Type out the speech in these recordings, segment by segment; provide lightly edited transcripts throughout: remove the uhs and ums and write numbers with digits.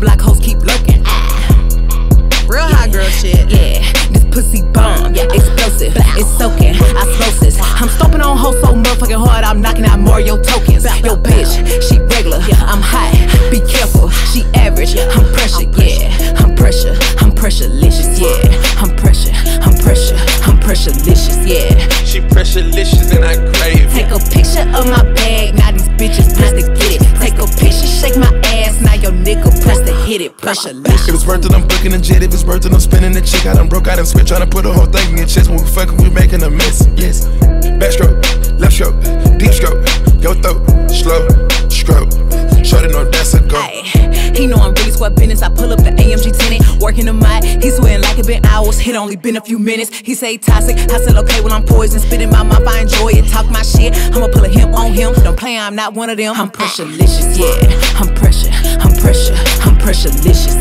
block hoes keep lurking. Real hot girl shit. Yeah, this pussy bomb, yeah, explosive, it's soaking, osmosis. I'm stomping on hoes so motherfucking hard, I'm knocking out more of your tokens. Yo bitch, she regular, I'm hot. Be careful, she average. I'm pressure, yeah, I'm pressurelicious, yeah, I'm pressurelicious, yeah. She pressurelicious and I crave it. Take a picture of my bag, now these bitches press to get it. Take a picture, shake my ass, now your nigga press to hit it. Pressurelicious. If it's worth it, I'm booking a jet. If it's worth it, I'm spinning the chick. I done broke, I done switch, tryna put a whole thing in your chest. When we fucking, we making a mess. Yes, backstroke, left stroke, deep stroke, your throat, slow stroke. Shorty know that's a go. He know I'm really sweat business. I pull up the AMG tenant, working the mic. He sweating like it been hours. It only been a few minutes. He say toxic. I said okay, well I'm poison. Spitting my mouth, I enjoy it. Talk my shit. I'ma pull a him on him. Don't play, I'm not one of them. I'm pressurelicious, yeah. I'm pressurelicious,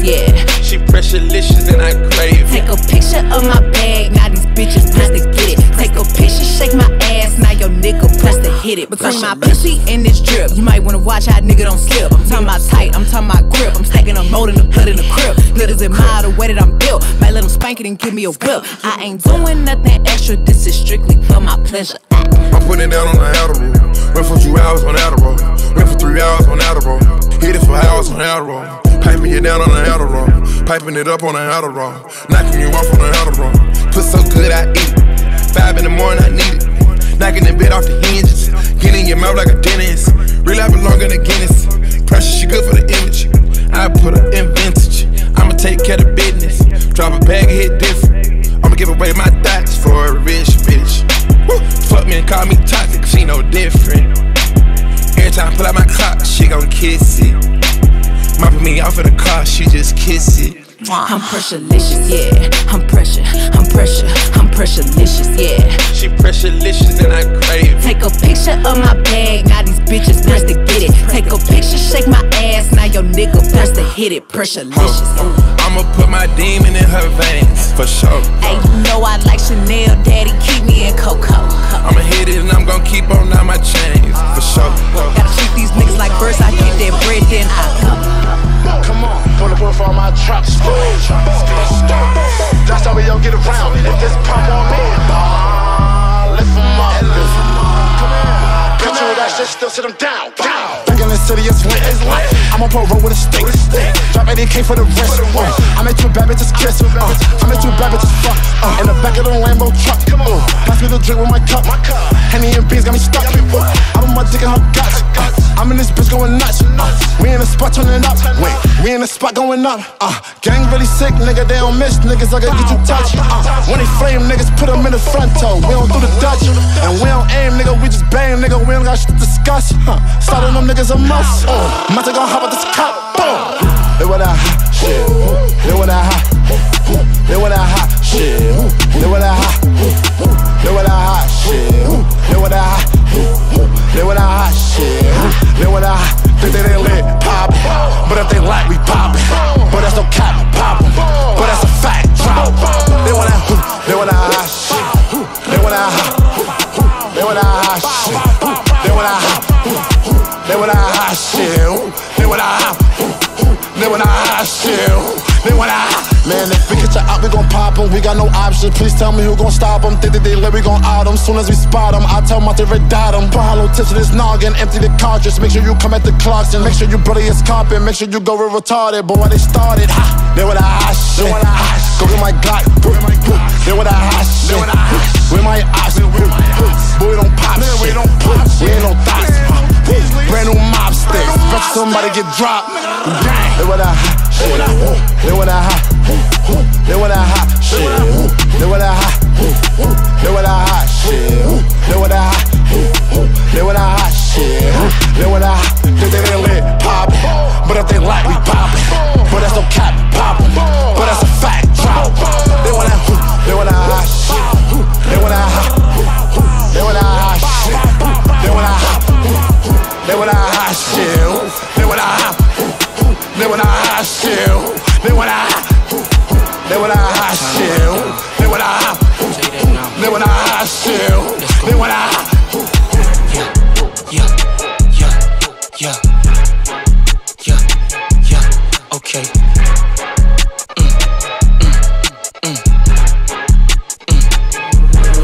yeah. She pressurelicious and I crave it. Take a picture of my bag. Now these bitches press to get it. Take a picture, shake my ass. Now your nigga press to hit it. Between my pussy and this drip, you might wanna watch how nigga don't slip. I'm talking about tight, I'm talking about grip. I'm stacking a mold in the hood in the crib. Glitters in mile the way that I'm built. Might let them spank it and give me a whip. I ain't doing nothing extra. This is strictly for my pleasure. I'm putting it down on the Adderall. Went for 2 hours on Adderall. Went for 3 hours on Adderall. Hit it for hours on Adderall. Piping you down on the Adderall. Piping it up on the Adderall. Knocking you off on the Adderall. Put so good I eat it. 5 in the morning I need it. Knocking the bed off the hinges. Getting in your mouth like a dentist. Real life longer than Guinness. Pressure, she good for the image. I put her in vintage. I'ma take care of business. Drop a bag and hit different. I'ma give away my thoughts for a rich bitch. Woo. Fuck me and call me toxic, she no different. Every time I pull out my clock, she gon' kiss it. Mopping me off in the car, she just kiss it. I'm pressurelicious, yeah. I'm pressurelicious, yeah. She pressurelicious and I crave it. Take a picture of my bag, now these bitches press to get it. Take a picture, shake my ass, now your nigga press to hit it. Pressurelicious. I'ma put my demon in her veins, for sure. Hey, you know I like Chanel, daddy, keep me in Coco. I'ma hit it and I'm gon' keep on out my chains, for sure. Gotta treat these niggas like first I get that bread, then I come. Come on, pull up for all my traps. That's how we don't get around. If this pop on me, lift them up. Come on, come on, that shit still sit them down. Back in the city, it's lit. I'm on parole with a stick. Drop 80K for the wrist. I make two bad bitches kiss. I make two bad bitches fuck. In the back of the Lambo truck. Pass me the drink with my cup. Henny and beans got me stuck. I'm on my dick and her guts. I'm in this bitch going nuts. We in the spot turning up. Wait, we in the spot going up. Gang really sick, nigga. They don't miss niggas. I can get you touched. When they flame niggas, put them in the front toe. We don't do the Dutch, and we don't aim, nigga. We just bang, nigga. We don't got shit to discuss. Starting them niggas a must. Mata gon' hop out this cop. Boom. They want that hot shit. They want that hot. They want that hot shit. They want that hot. They want that hot shit. They want that hot. They want that hot shit. They want that hot. Think they didn't lit, pop it. But if they like, we pop it. But that's no cap, pop it. But that's a fact, drop. They want that. They want that hot shit. They want that hot. They want that hot shit. They want that hot. They want that hot shit. They want that hot. They want that hot shit. They want that hot. Man, if we get you out, we gon' pop 'em. We got no options. Please tell me who gon' stop 'em. Think that they live, we gon' out 'em. Soon as we spot 'em, I tell my favorite dot 'em. Put hollow tips to this noggin, empty the cartridge. Make sure you come at the clocks and make sure you bloody is carpet. Make sure you go real retarded. But when they started, ha, they were the hot shit. Go get my Glock. They were the hot shit. We my ops. Boy, we don't pop shit. We ain't no thoughts. Brand new mob sticks. Bet somebody get dropped. They were the hot shit. They were the hot. They want that hot shit. They want that hot. They want that hot shit. They want that hot. They want that hot shit. They want that hot. Think they didn't lit, pop it. But if they like, we pop it. But that's no cap, pop it. But that's a fact, drop. They want that. They want that hot shit. They want that hot. They want that hot shit. They want that hot. They want that hot shit. They want that hot. They want that hot shit. They want that hot. They want that hot shit. They want that hot. They want that hot shit. They want that hot. Yeah, yeah, yeah, yeah, yeah, yeah. Okay. okay.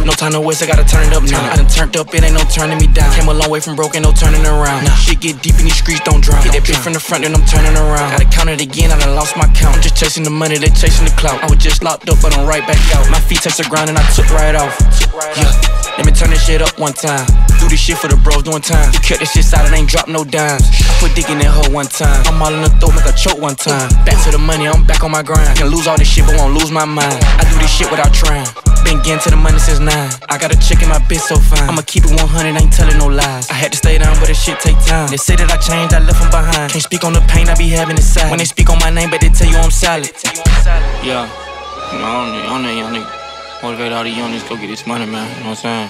No time to waste, I gotta turn it up now. I done turned up, it ain't no turning me down. Came a long way from broke, ain't no turning around. Shit get deep in these streets, don't drown. Hit that bitch from the front, then I'm turning around. Gotta count it again, I done lost my count. I'm just chasing the money, they chasing the clout. I was just locked up, but I'm right back out. My feet touched the ground and I took right off. Yeah, let me turn this shit up one time. Do this shit for the bros doing time. You cut this shit out, it ain't drop no dimes. I put dick in that hoe one time. I'm all in the throat, make a choke one time. Back to the money, I'm back on my grind. Can lose all this shit, but won't lose my mind. I do this shit without trying. Been getting to the money since 9. I got a chick in my bitch so fine. I'ma keep it 100, ain't telling no lies. I had to stay down, but this shit take time. They say that I changed, I left them behind. Can't speak on the pain I be having inside. When they speak on my name, but they tell you I'm solid. Yeah, you know, I'm that young nigga. Motivate all the young niggas, go get this money, man. You know what I'm saying?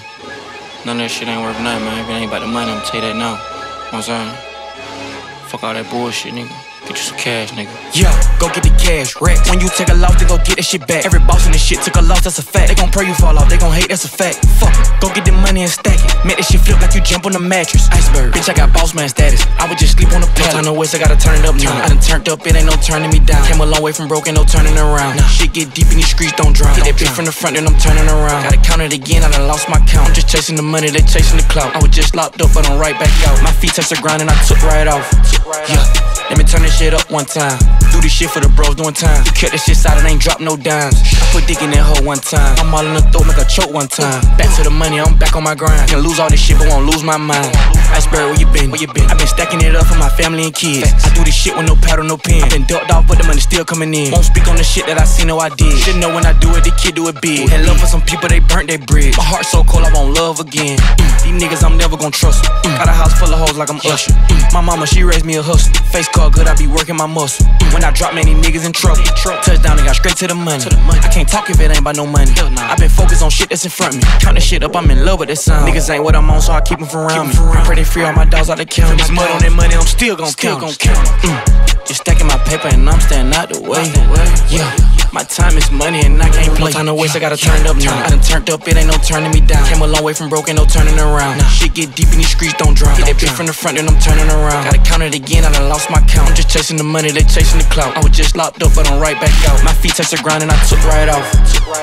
None of that shit ain't worth nothing, man. If it ain't about the money, I'ma tell you that now. You know what I'm saying? Fuck all that bullshit, nigga. Get you some cash, nigga. Yeah, go get the cash, rack. When you take a loss, they gon' get that shit back. Every boss in this shit took a loss, that's a fact. They gon' pray you fall off, they gon' hate, that's a fact. Fuck it, go get the money and stack it. Make that shit flip like you jump on the mattress. Iceberg, bitch, I got boss man status. I would just sleep on the pallet. No time to waste, I gotta turn it up now. I done turned up, it ain't no turning me down. Came a long way from broke, ain't no turning around. Shit get deep in these streets, don't drown. Hit that bitch from the front, then I'm turning around. Gotta count it again, I done lost my count. I'm just chasing the money, they chasing the clout. I was just locked up, but I'm right back out. My feet touched the ground and I took right off. Yeah, let me turn this shit up one time. Do this shit for the bros doing time. You cut this shit out, it ain't drop no dimes. I put dick in that hoe one time. I'm all in the throat, make a choke one time. Back to the money, I'm back on my grind. Can lose all this shit, but won't lose my mind. Iceberg, where you been? I been stacking it up for my family and kids. I do this shit with no paddle, no pen. I been ducked off, but the money still coming in. Won't speak on the shit that I seen, no I did. Should know when I do it, the kid do it big. And love for some people, they burnt their bridge. My heart so cold, I won't love again. These niggas, I'm never gon' trust them. Got a house full of hoes like I'm Usher. My mama, she raised me a hustler. Face card good, I be working my muscle. When I drop, many niggas in trouble. Touchdown and got straight to the money. I can't talk if it ain't about no money. I been focused on shit that's in front of me. Count the shit up, I'm in love with this sound. Niggas ain't what I'm on, so I keep them from around me. I pray they free all my dogs out the county. This mud on that money, I'm still gon' count. Just stacking my paper and I'm staying out the way. Yeah, my time is money and I can't play. No time to waste, I gotta turn it up now. I done turned up, it ain't no turning me down. Came a long way from broke, ain't no turning around. Shit get deep in these streets, don't drown. Hit that bitch from the front, then I'm turning around. Gotta count it again, I done lost my count. I'm just chasing the money, they chasing the clout. I was just locked up, but I'm right back out. My feet touched the ground and I took right off.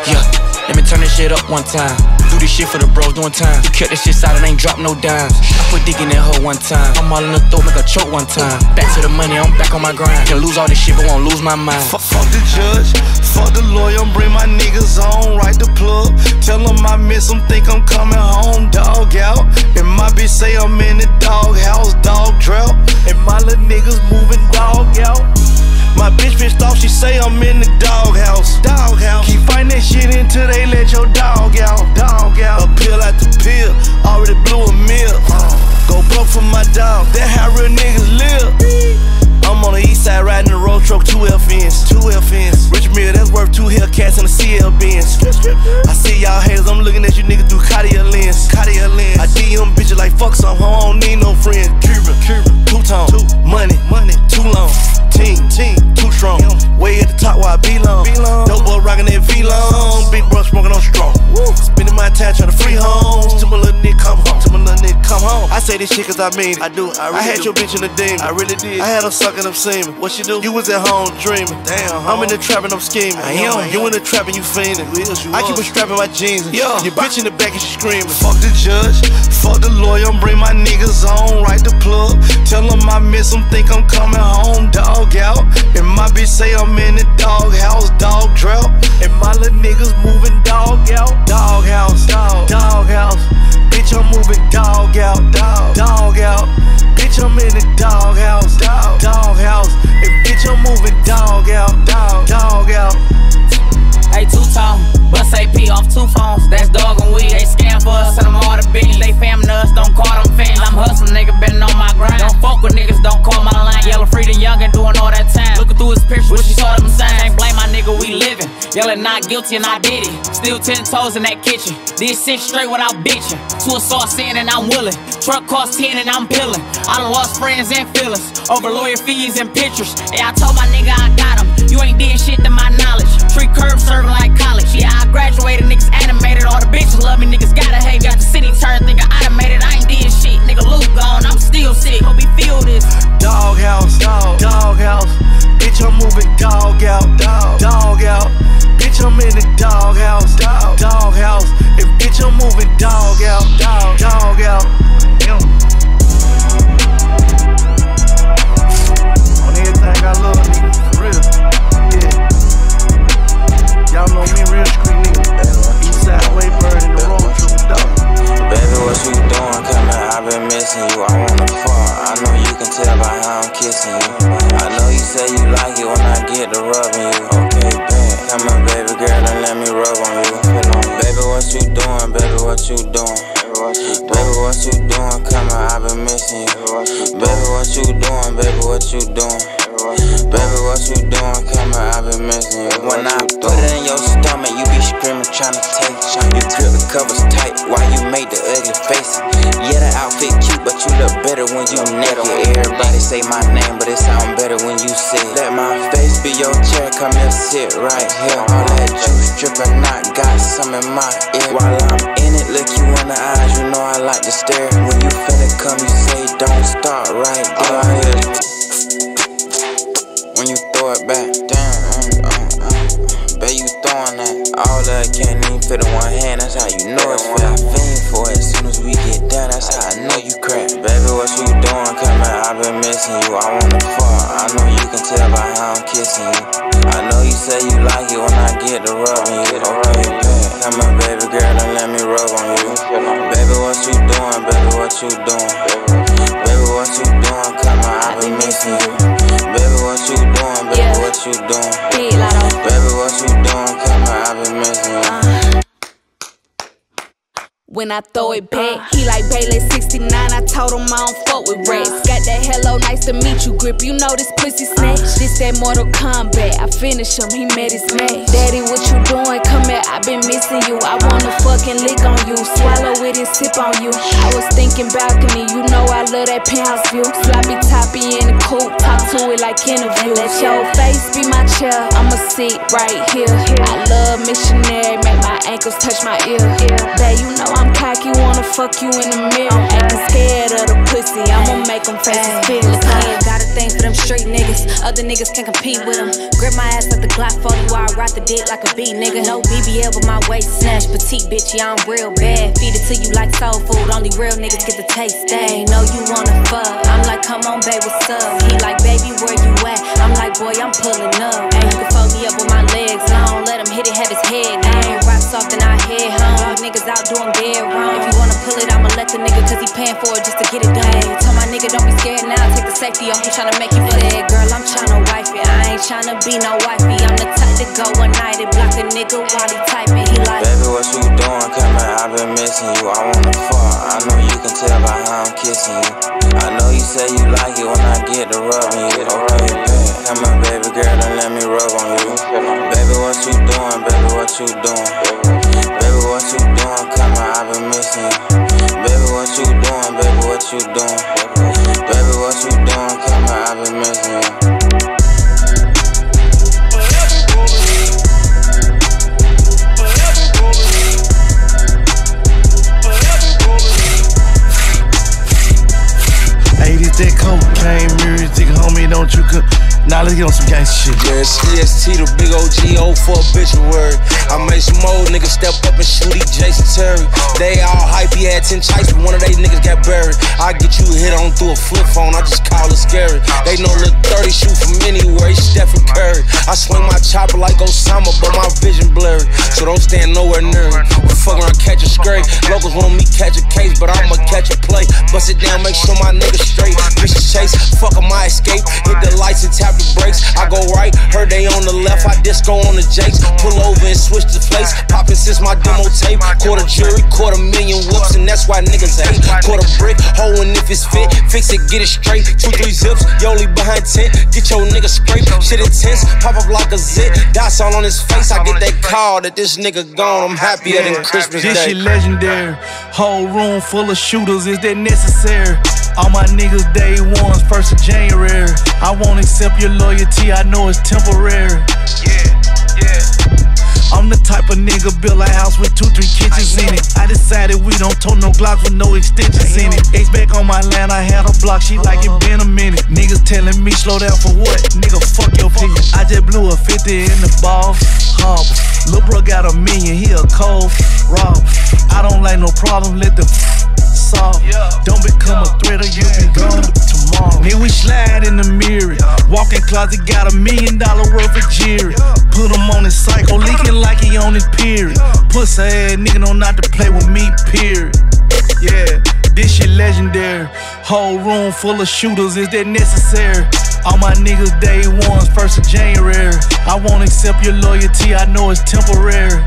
Yeah, let me turn this shit up one time. Do this shit for the bros doing time. You cut this shit out, it ain't drop no dimes. I put dick in that hoe one time. I'm all in the throat, make a choke one time. Back to the money, I'm back on my grind. Can lose all this shit, but won't lose my mind. Fuck the judge, fuck the lawyer, bring my niggas on, right the plug. Tell them I miss them, think I'm coming home, dog out. And my bitch say I'm in the dog house, dog drought. And my little niggas moving dog out. My bitch pissed off, she say I'm in the dog house, dog house. Keep fighting that shit until they let your dog out, dog out. Appeal after pill, already blew a meal. Go broke for my dog, that how real niggas live. I'm on the east side riding the road truck, 2 FNs, 2 FNs. Rich Mill, that's worth 2 Hellcats and a CL Benz. I see y'all haters, I'm looking at you niggas through Cartier lens, Cartier lens. I DM bitches like fuck some hoe, I don't need no friends. Cuban, Cuban, two-tone, two. Money, money, too long. Team, team, too strong. Way at the top where I belong. Dope boy rockin' that V-long. Big bro smoking on strong. Spending my time trying to free homes. Till my little nigga come home, till my little nigga come home. I say this shit cause I mean it. I do, I really had do. Your bitch in the demon, I really did. I had her suck and I'm seeming. What you do? You was at home dreaming. Damn, home. I'm in the trap and I'm scheming. You in the trap and you fiending. I keep a strap in my jeans. Yeah, your bitch in the back and she screaming. Fuck the judge, fuck the lawyer, bring my niggas on, right the plug. Tell them I miss them, think I'm coming home, dog out. And my bitch say I'm in the dog house, dog drought. And my little niggas moving dog out, dog house, dog, dog house. Bitch, I'm moving dog out, dog, dog out. Bitch, I'm in the dog house, dog, dog house. And bitch, I'm moving dog out, dog, dog out. Hey, two-tone, bust AP off 2 phones. That's dog and weed. They scam for us, send them all the beans. They family us, don't call them fans. I'm hustling, nigga, been on my grind. Don't fuck with niggas, don't call my line. Yellow free the young and doing all that time. Looking through his pictures, what she saw them signs. Ain't blame my nigga, we living. Yelling not guilty and I did it. Still 10 toes in that kitchen. Did 6 straight without bitching. 2 assaults in and I'm willing. Truck costs 10 and I'm peeling. I done lost friends and feelings over lawyer fees and pictures. Yeah, I told my nigga I got him. You ain't did shit to my knowledge. Tree curb serving like college. Yeah, I graduated, niggas animated. All the bitches love me, niggas gotta hate. Got the city turned, think I automated. I ain't did shit, nigga Luke gone, I'm still sick. Hope he feel this. Dog house, dog, dog house. Bitch, I'm moving you doing? Baby, what you doing? Come on, I've been missing you. When I put it in your stomach, you be screaming, trying to take it. You grip the covers tight while you make the ugly face. Yeah, the outfit cute, but you look better when you naked. Everybody say my name, but it sound better when you say it. Let my face be your chair, come and sit right here. All that juice dripping, I got some in my ear. While I'm in it, look you in the eyes, you know I like to stare. When you finna come, you say don't start right there. All I hear when you throw it back, damn. Bet you throwing that. All that can't even fit in one hand, that's how you know it's fair. I fiend for it, as soon as we get done, that's how I know you crap. Baby, what you doing? Come here, I've been missing you. I wanna fall, I know you can tell by how I'm kissing you. I know you say you like it when I get to rubbing you. Okay, babe, come here, baby girl, and let me rub on you. Baby, what you doing? Baby, what you doing? Baby, what you doing? Come here, I've been missing you. Baby, what you doing? Baby, what you doing? Baby, what you doing? Come here, I've been missing you. When I throw it back, he like Bailey 69. I told him I don't fuck with rats. Got that hello, nice to meet you grip. You know this pussy snatch. This that Mortal Kombat. I finish him, he met his match. Daddy, what you doing? Come here, I been missing you. I wanna fucking lick on you, swallow it and sip on you. I was thinking balcony, you know I love that penthouse view. Sloppy toppy in the coupe, talk to it like interview. Let your face be my chair, I'ma sit right here. I love missionary, make my ankles touch my ear. Babe, you know I'm cocky, wanna fuck you in the mirror. I'm acting scared of the pussy, I'ma make them face fit. Look, I ain't got a thing for them street niggas. Other niggas can't compete with them. Grip my ass like the Glock 40 while I ride the dick like a B, nigga. No BBL but my waist snatch. Petite bitch, yeah, I'm real bad. Feed it to you like soul food, only real niggas get the taste. They know you wanna fuck. I'm like, come on, babe, what's up? He like, baby, where you at? I'm like, boy, I'm pulling up. And you can fold me up with my legs. I don't let him hit it, have his head. I ain't rock soft and I head home. All niggas out doing dead. Wrong. If you wanna pull it, I'ma let the nigga, cause he paying for it just to get it done. Ay, tell my nigga, don't be scared now, take the safety off, he tryna make you feel. Girl, I'm tryna wife it, I ain't tryna be no wifey. I'm the type to go one night and block a nigga while he typing. He like, baby, what you doing? Come here, I've been missing you. I wanna fuck, I know you can tell by how I'm kissing you. I know you say you like it when I get to rubbing you. Alright, baby, come here, baby girl, and let me rub on you. Baby, what you doing? Baby, what you doing? Baby, what you doing? Come here, I've been missing you. Baby, what you doing? Baby, what you doing? Baby, what you doing? Come here, I've been missing you. Hey, this that cocaine music, homie, don't you cook? Now let's get on some gangsta shit. Yeah, it's EST, the big OG, old for a bitch word. I made some old niggas step up and sleep Jason Terry. They all hype, he had 10 chicks, but one of they niggas got buried. I get you hit on through a flip phone, I just call it scary. They know little 30 shoot from anywhere, he's Stephen Curry. I swing my chopper like Osama, but my vision blurry. So don't stand nowhere near me. Fuck around, catch a scurry. Locals want me catch a case, but I'ma catch a play. Bust it down, make sure my niggas straight. Bitches chase, fuck up my escape. Hit the lights and tap the brakes. I go right, heard they on the left. I disco on the jakes. Pull over and switch the place. Poppin' since my demo tape. Quarter jury, $250,000 whoops, and that's why niggas hate. Quarter brick, hoeing if it's fit. Fix it, get it straight. 2-3 zips, Yoli behind tent. Get your nigga scraped. Shit intense, pop up like a zit. Dots all on his face. I get that call that this nigga gone. I'm happier than Christmas Day. This shit legendary. Whole room full of shooters. Is that necessary? All my niggas day ones, 1st of January. I won't accept your loyalty, I know it's temporary. I'm the type of nigga build a house with 2-3 kitchens in it. I decided we don't tote no Glocks with no extensions in it. Ace back on my land, I had a block, she like it been a minute. Niggas telling me slow down for what? Nigga, fuck your opinion. I just blew a 50 in the ball harbor. Lil bro got $1 million, he a cold rob. I don't like no problem, let the solve. Don't become a threat or you be gone tomorrow. Then we slide in the mirror. Walk in closet, got $1 million worth of jewelry. Put him on his cycle, leaking like he on his period. Pussy ass nigga don't not to play with me, period. Yeah, this shit legendary. Whole room full of shooters, is that necessary? All my niggas day ones, 1st of January. I won't accept your loyalty, I know it's temporary.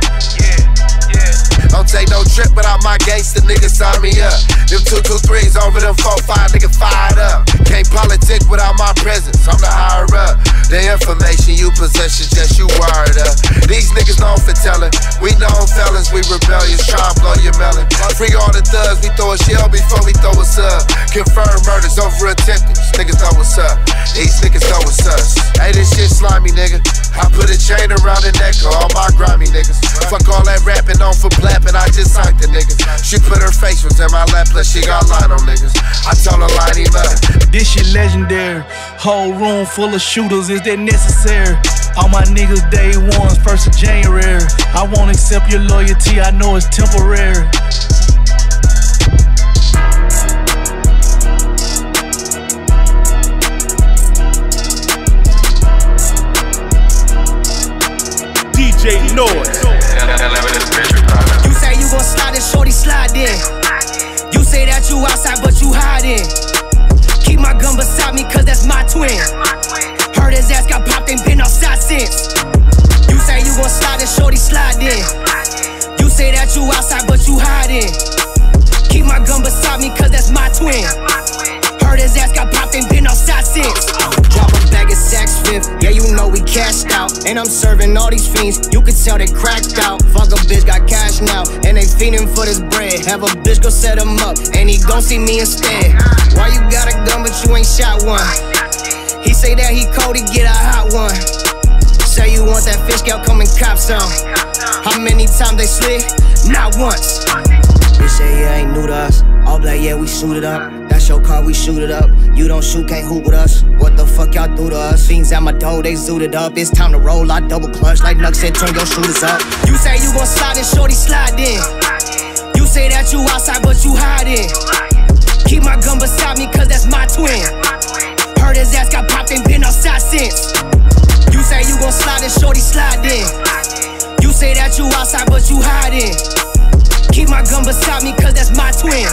Don't take no trip without my gangster niggas sign me up. Them 223s over them 45 nigga fired up. Can't politic without my presence, I'm the higher up. The information you possess is just you wired up. These niggas known for telling, we known felons, we rebellious, try and blow your melon. Free all the thugs, we throw a shell before we throw a sub. Confirmed murders over attempted, niggas know what's up. These niggas know what's us. Hey, this shit slimy, nigga. I put a chain around the neck of all my grimy niggas. Fuck all that rapping on for blapping, I just signed the niggas. She put her facials in my lap, plus she got line on niggas. I told her line him up. This shit legendary. Whole room full of shooters, is that necessary? All my niggas day ones, 1st of January. I won't accept your loyalty, I know it's temporary. DJ Noize. You say you gon' slide and shorty slide in. You say that you outside but you hiding. Keep my gun beside me cause that's my twin. Heard his ass got popped, ain't been outside since. You say you gon' slide and shorty slide in. You say that you outside but you hiding. Keep my gun beside me cause that's my twin. Heard his ass got popped, ain't been outside since. Drop a bag of sacks, fifth, yeah you know we cashed out. And I'm serving all these fiends, you can tell they cracked out. Fuck a bitch, got cash now, and they fiending for this bread. Have a bitch go set him up, and he gon' see me instead. Why you got a gun but you ain't shot one? He say that he cold, he get a hot one. Say you want that fish, girl, come and cop some. How many times they slid? Not once. Bitch say yeah, ain't new to us. All black, yeah, we shoot it up. That's your car, we shoot it up. You don't shoot, can't hoop with us. What the fuck y'all do to us? Fiends at my door, they zooted up. It's time to roll, I double clutch. Like Nuck said, turn your shooters up. You say you gon' slide and shorty slide in. You say that you outside but you hiding. Keep my gun beside me cause that's my twin. Heard his ass got popped, ain't been outside since. You say you gon' slide and shorty slide in. You say that you outside but you hiding. Keep my gun beside me cause that's my twin.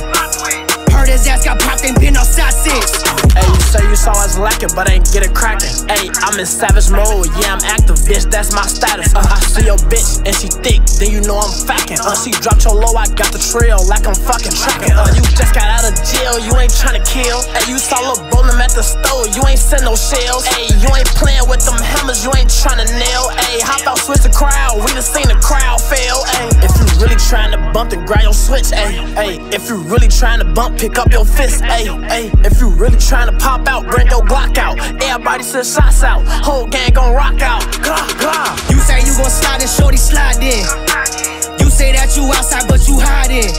Heard his ass got popped, ain't been outside since. Ayy, you say you saw us lacking, but ain't get it cracking. Ayy, I'm in savage mode, yeah, I'm active, bitch, that's my status. I see your bitch, and she thick, then you know I'm facking. She dropped your low, I got the trail, like I'm fucking tracking. You just got out of jail, you ain't tryna kill. Ayy, you saw Lil' Bolin' at the store, you ain't send no shells. Ayy, you ain't playing with them hammers, you ain't tryna nail. Ayy, hop out, switch the crowd, we done seen the crowd fail. Ayy, if you really tryna bump, then grab your switch. Ayy, if you really tryna bump, pick up your fist, ayy, If you really tryna pop out, bring your Glock out. Everybody send shots out, whole gang gon' rock out. Glock, glock. You say you gon' slide and shorty slide in. You say that you outside but you hiding.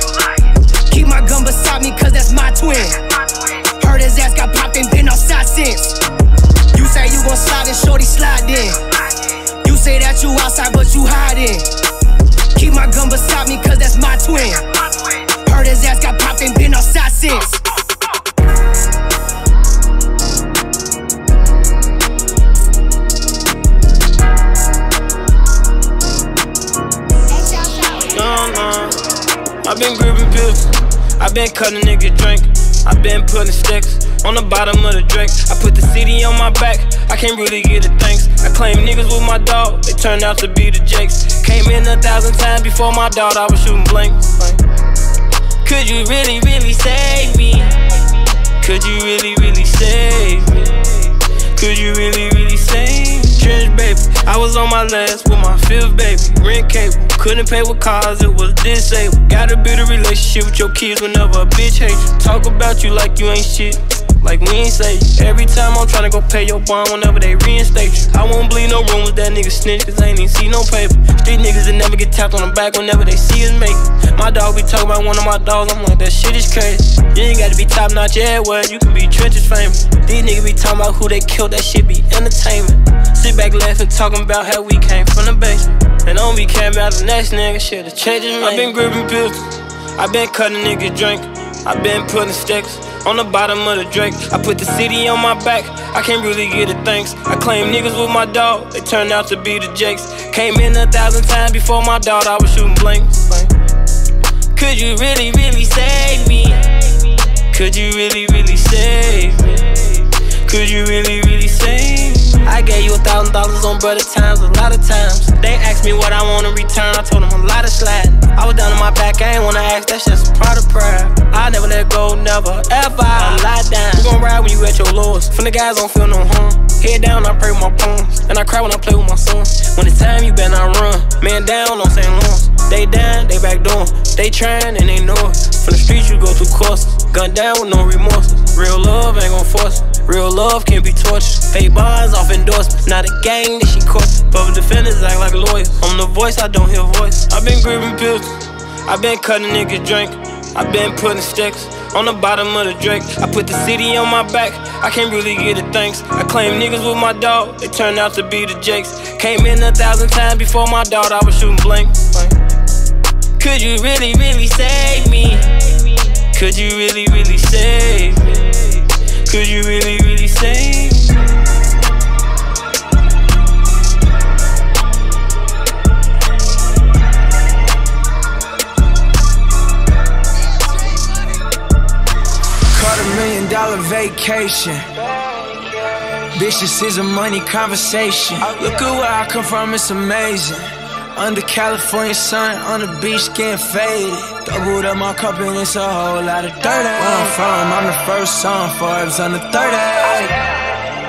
Keep my gun beside me cause that's my twin. Heard his ass got popped, ain't been outside since. You say you gon' slide and shorty slide in. You say that you outside but you hiding. Keep my gun beside me cause that's my twin. Heard his ass got popped, ain't been outside since. I've been gripping pills, I've been cutting niggas drink, I've been putting sticks on the bottom of the drink. I put the CD on my back, I can't really get a thanks. I claim niggas with my dog, they turned out to be the jakes. Came in 1,000 times before my dog, I was shooting blank. Could you really, really save me? Could you really, really save me? Could you really, really save me? Trench baby, I was on my last with my 5th baby. Rent cable, couldn't pay with cars, it was disabled. Gotta build a relationship with your kids whenever a bitch hates you. Talk about you like you ain't shit, like we ain't say you. Every time I'm tryna go pay your bond whenever they reinstate you. I won't bleed no rumors that nigga snitch, cause I ain't even see no paper. Street niggas that never get tapped on the back whenever they see us make it. My dog be talking about one of my dogs, I'm like that shit is crazy. You ain't gotta be top notch, yeah, what? You can be trenches famous. These niggas be talking about who they killed, that shit be entertainment. Sit back laughing, talking about how we came from the basement. And on we came out the next nigga, shit, the changes made. I been gripping pills, I been cutting niggas drink, I been putting sticks on the bottom of the drink. I put the CD on my back, I can't really get a thanks. I claim niggas with my dog, they turned out to be the jakes. Came in 1,000 times before my dog, I was shooting blank. Could you really, really save me? Could you really, really save me? Could you really, really save me? I gave you $1,000 on brother times a lot of times. They asked me what I want in return, I told them a lot of sliding. I was down on my back, I ain't wanna ask, that's just a part of pride. I never let go, never ever, I lie down. You gon' ride when you at your lowest, from the guys don't feel no harm. Head down, I pray with my palms, and I cry when I play with my sons. When it's time, you better not run, man down on St. Lawrence. They down, they back doing, they trying and they know it. From the streets you go through courses, gunned down with no remorse. Real love ain't gon' force it, real love can be torture. Pay bonds off endorsements, not a gang that she courts. Public defenders act like lawyers, I'm the voice, I don't hear voice. I been gripping pills, I been cutting niggas drink, I been putting sticks on the bottom of the drink. I put the city on my back, I can't really get a thanks. I claim niggas with my dog, it turned out to be the jakes. Came in 1,000 times before my dog, I was shooting blank. Could you really, really save me? Could you really, really save me? Could you really, really save me? Caught $1 million vacation. Bitch, this is a money conversation. Look at where I come from, it's amazing. Under California sun, on the beach getting faded. Doubled up my cup and it's a whole lot of dirt. Where I'm from, I'm the first song, Forbes on the 30.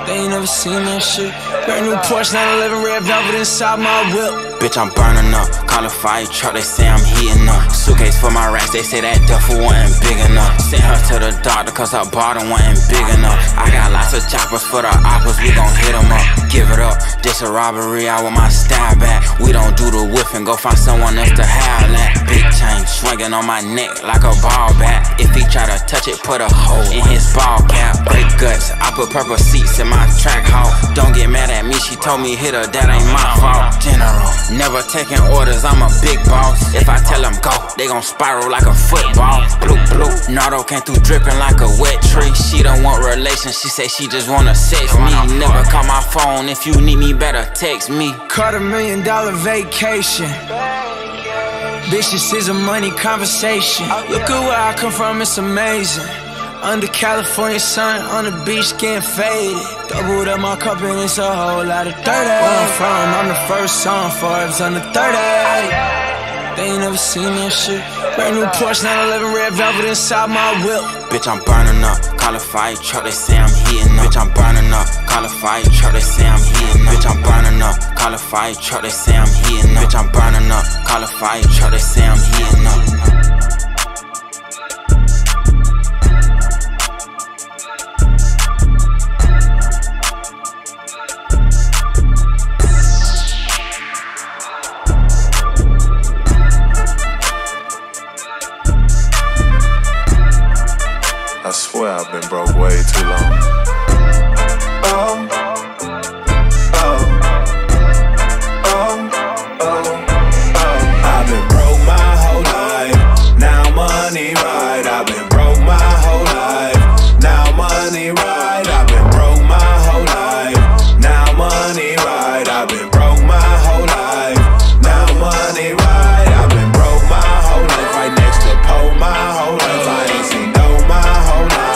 They ain't never seen that shit. Brand new Porsche 911 red velvet inside my whip. Bitch, I'm burning up. Call a fire truck, they say I'm heating up. Suitcase for my racks, they say that duffel wasn't big enough. Sent her to the doctor cause her bottle wasn't big enough. I got lots of choppers for the oppers, we gon' hit them up. Give it up, this a robbery, I want my style back. We don't do the whiffing, go find someone else to howl at. Big chain swinging on my neck like a ball bat. If he try to touch it, put a hole in his ball cap. Break guts, I put purple seats in my track hall. Don't get mad at me, she told me hit her, that ain't my fault. General, never taking orders, I'm a big boss. If I tell them go, they gon' spiral like a football. Bloop, bloop, Nardo came through dripping like a wet tree. She don't want relations, she say she just wanna sex me. Never call my phone, if you need me better text me. Caught $1 million vacation. Bitch, this is a money conversation. Look at where I come from, it's amazing. Under California sun, on the beach getting faded. Doubled up my cup and it's a whole lot of dirt. Where I'm from, I'm the first song, Forbes on the 30. They ain't never seen that shit. Brand new Porsche 911 red velvet inside my whip. Bitch, I'm burning up. Call a fire truck, they say I'm heating up. Bitch, I'm burning up. Call a fire truck, they say I'm heating up. Bitch, I'm burning up. Call a fire truck, they say I'm heating up. Bitch, I'm burning up. Call a fire truck, they say I'm heating up. I swear I've been broke way too long. I've been broke my whole life, now money right. I've been broke my whole life, now money right. I've been broke my whole life, now money right. I've been broke my whole life, now money right. I've been broke my whole life, right next to pole my whole life. I ain't seen no my whole life.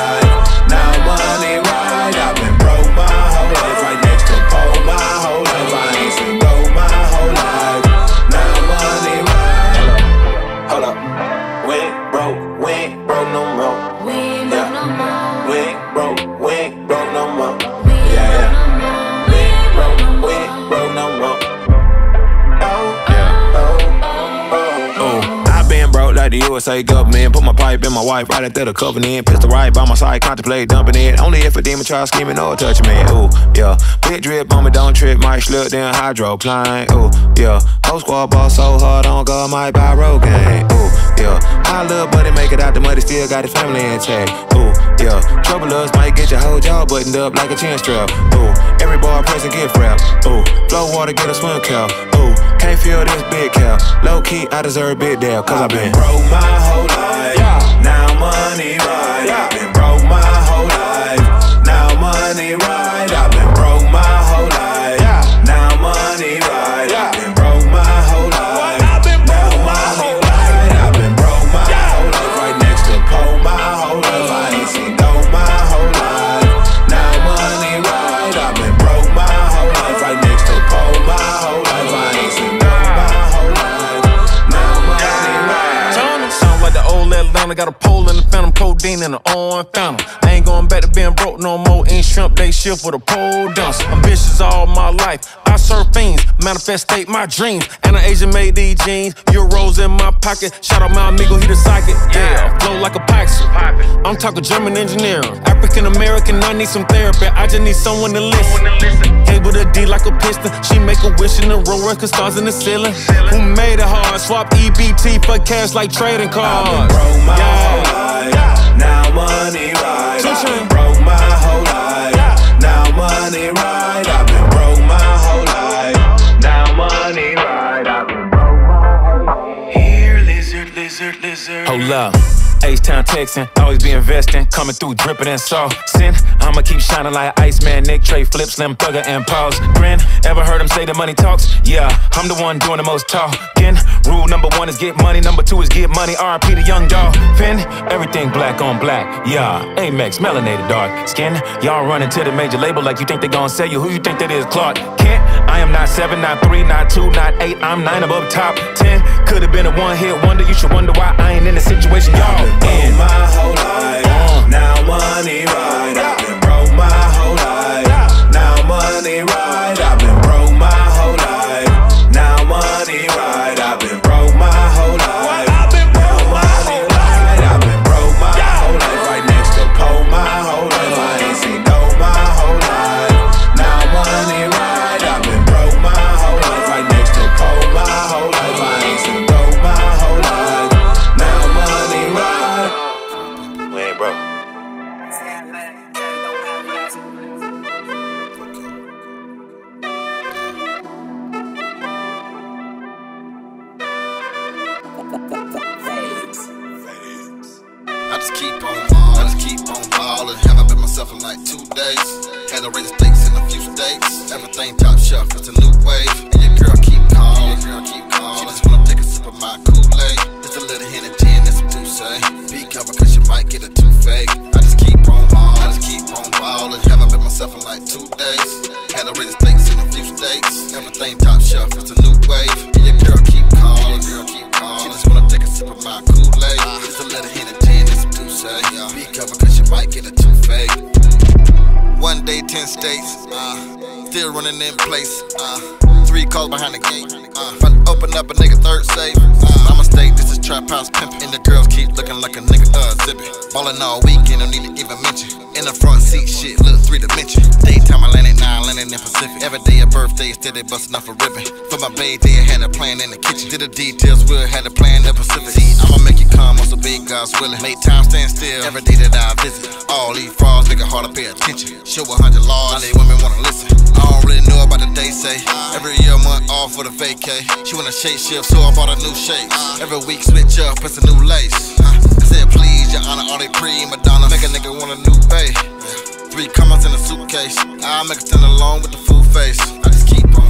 The USA government put my pipe in my wife right after the covenant. Pistol right by my side, contemplate dumping it. Only if a demon try scheming or touching me. Ooh, yeah. Big drip on me, don't trip. Might slip down hydroplane. Ooh, yeah. Whole squad ball so hard on God, might buy road game. Ooh, yeah. My little buddy make it out the muddy, still got his family intact. Ooh, yeah. Trouble us might get your whole jaw buttoned up like a chin strap. Ooh, every bar person get frapped. Ooh, flow water, get a swim cap. Ooh, can't feel this big cap. Low key, I deserve big deal, cause I've been broke my whole life, yeah. Now money right, yeah. I've been broke my whole life, now money right. I've been broke my whole life, yeah. Now money right, yeah. I've been broke my whole life, I've been broke my whole life. I've been broke my whole life, right next to pole my whole life. I ain't seen dough my whole life, now money right. I've been broke my whole life. family got a pole in the phantom, codeine in the orange phantom. I ain't going back to being broke no more. Ain't shrimp, they shift with a pole dance. I'm vicious all my life. I serve fiends, manifestate my dreams. And an Asian made these jeans, euros in my pocket. Shout out my amigo, he the psychic. Yeah, flow like a Paxi. I'm talking German engineering, African American. I need some therapy. I just need someone to listen. Able to D like a piston. She make a wish in the row, record stars in the ceiling. Who made it hard? Swap EBT for cash like trading cards. I've been broke my whole life. Now money right. I've been broke my whole life. Now money right. I've been broke my whole life. Now money right. I've been broke my whole life. Here, lizard, lizard, lizard. Hold up. H-Town Texan, always be investing, coming through dripping and soft. Sin, I'ma keep shining like Iceman, Nick, Trey, Flip, Slim, Thugger, and Paws. Grin, ever heard him say the money talks? Yeah, I'm the one doing the most talking. Rule number one is get money, number two is get money. R.I.P. the young dog. Finn, everything black on black. Yeah, Amex, melanated dark skin. Y'all running to the major label like you think they gon' sell you. Who you think that is, Clark Kent? I am not 7, not 3, not 2, not 8. I'm 9 above top 10. Could've been a one-hit wonder. You should wonder why I ain't in the situation y'all. I've been broke my whole life, now money right. I've been broke my whole life, now money right. I've been broke my whole life, now money right. I've been broke my whole life, now money right. I've been broke my whole life, right next to pole my whole life. I ain't seen no my whole life, now money right. I've been broke my whole life, right next to pole my whole life. I ain't seen no my whole life. I haven't been myself in like 2 days. Had to raise the stakes in a few states. Everything top shelf, it's a new wave. And your girl keep calling, she just wanna take a sip of my Kool-Aid. Just a little hint of gin and some Tuesday. Be careful cause you might get a toothache. I just keep on ballin', haven't been myself in like 2 days. Had to raise the stakes in a few states. Everything top shelf, it's a new wave. And your girl keep calling, she just wanna take a sip of my Kool-Aid. Just a little hint of gin and some Tuesday. Be careful cause you might get a toothache. One day, 10 states, still running in place. 3 calls behind the gate. If I open up a nigga third safe, my mistake. This is trap house pimpin', and the girls keep looking like a nigga zippin'. Ballin' all weekend, don't need to even mention. In the front seat, shit look 3-dimension. Daytime Atlantic, now landing in Pacific. Every day a birthday, steady bustin' off a ribbon. For my baby, they had a plan in the kitchen. Did the details, we had a plan in the Pacific. See, I'ma make it come on some big guys willing. Make time stand still every day that I visit. All these frauds, nigga hard to pay attention. Show 100 laws, all these women wanna listen. I don't really know about the day say. Every year, month off for the vacay. She wanna shake shift, so I bought a new shake. Every week, switch up, it's a new lace. I said, please, your honor, all they pre-Madonna. Make a nigga want a new bae. 3 commas in a suitcase. I'll make a stand alone with the full face. I just keep on